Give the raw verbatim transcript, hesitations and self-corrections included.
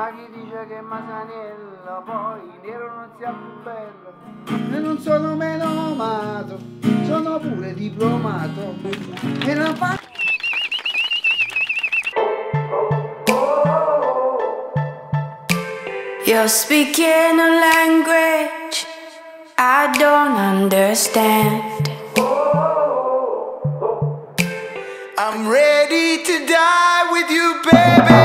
Ma chi dice che Masanello poi nero non sia più bello? E non sono menomato, sono pure diplomato. E non fa... You're speaking a language I don't understand. I'm ready to die with you, baby.